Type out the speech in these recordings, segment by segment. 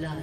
blood.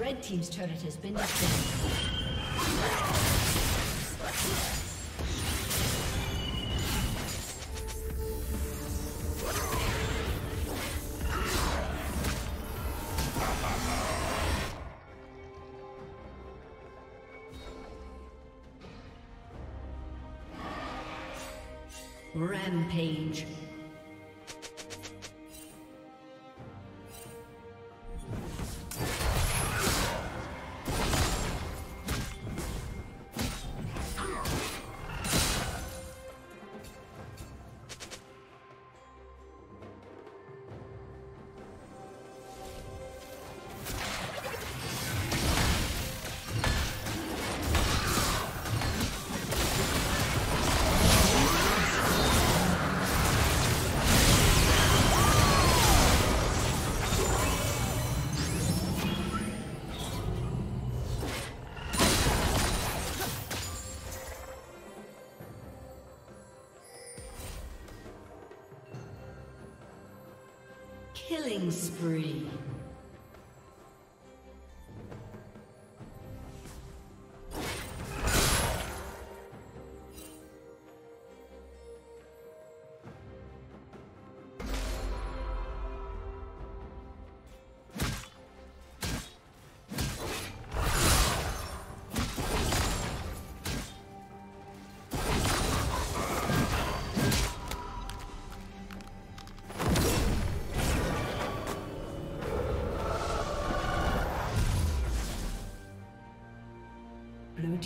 Red Team's turret has been destroyed. Rampage. Killing spree.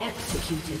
Executed.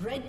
Red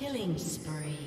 Killing spree.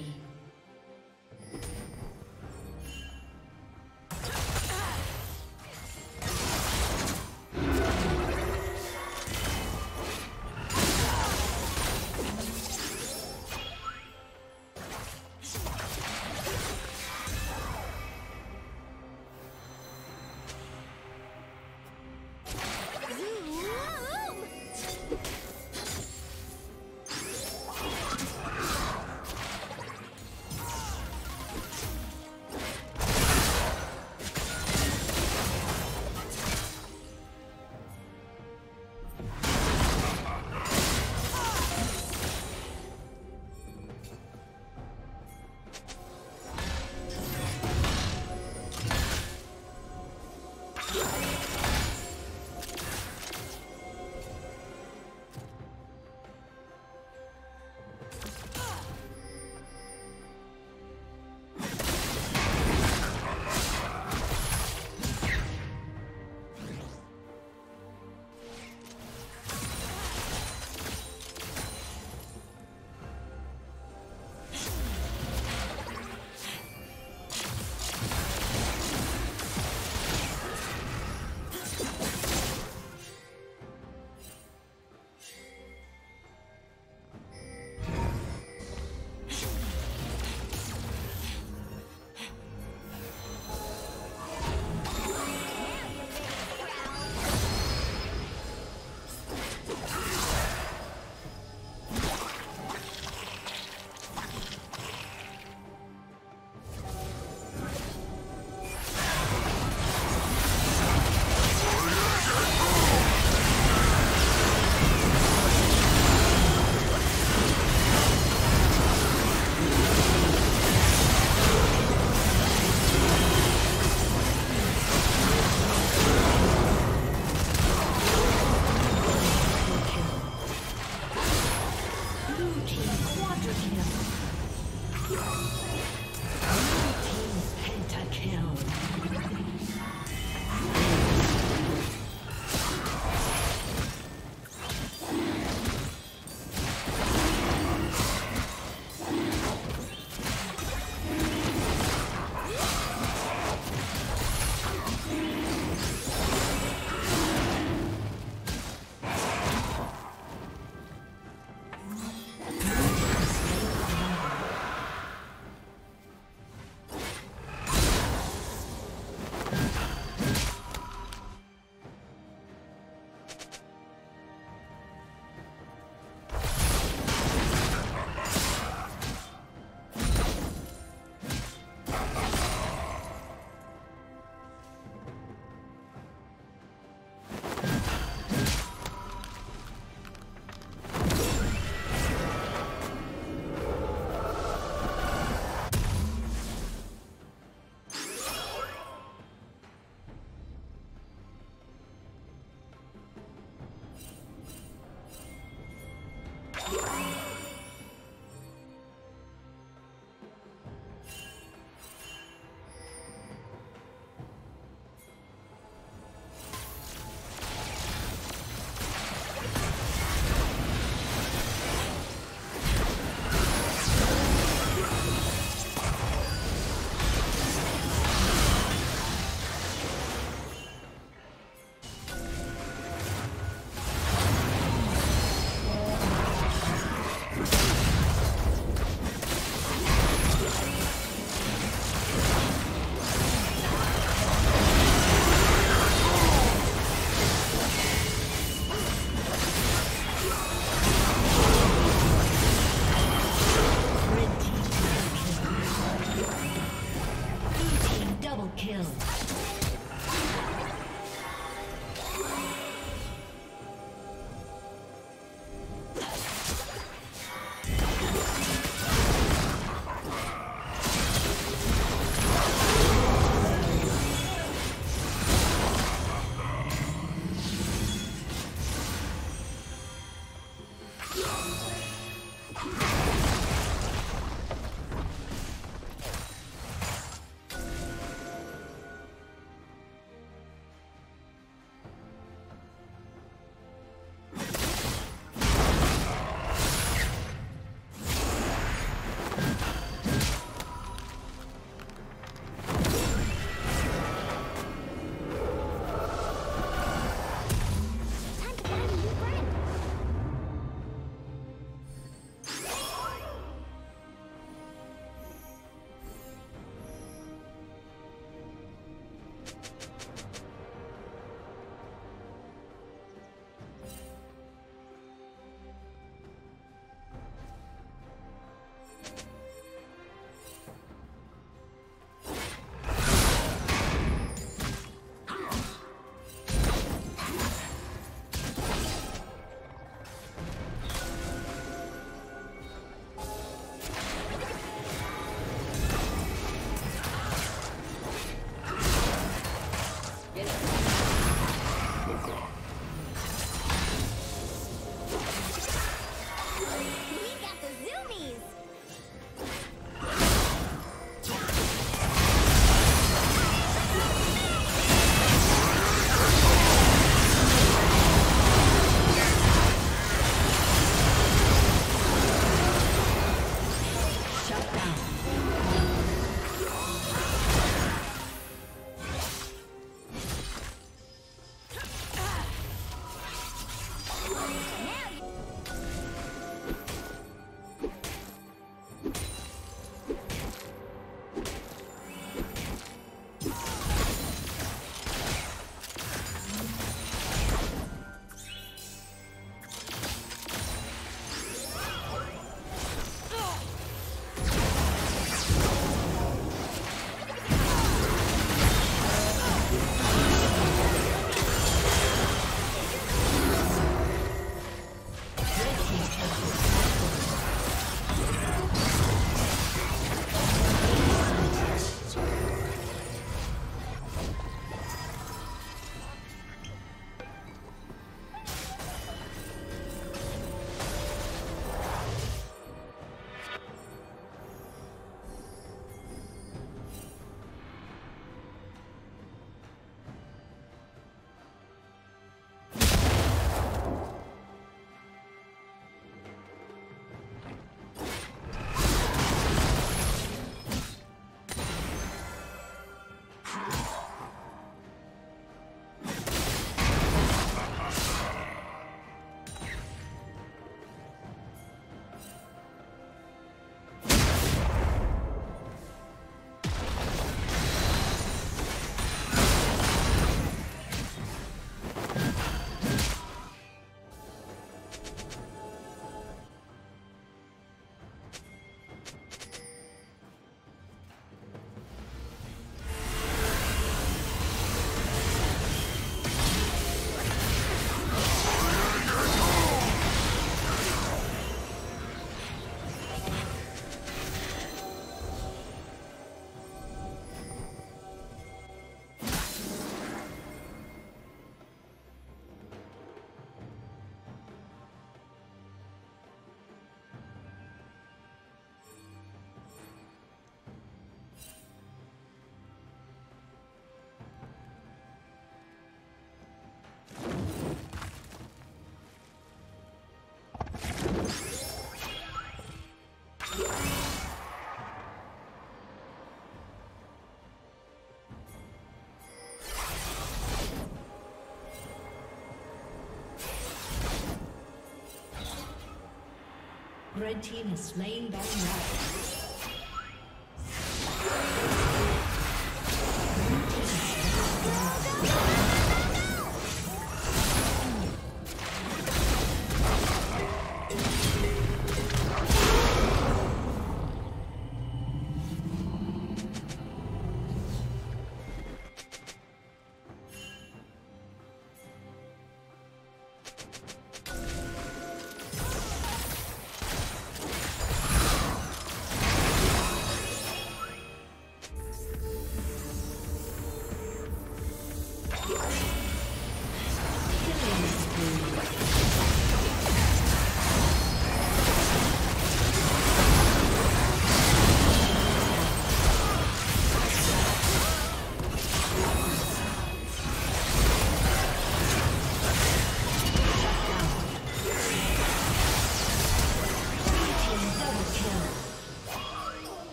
Red team has slain Baron Nashor.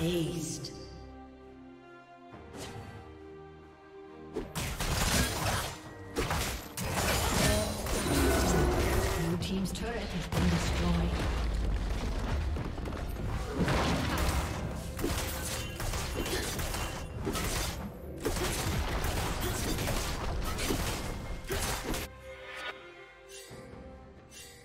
Dazed. Blue team's turret has been destroyed.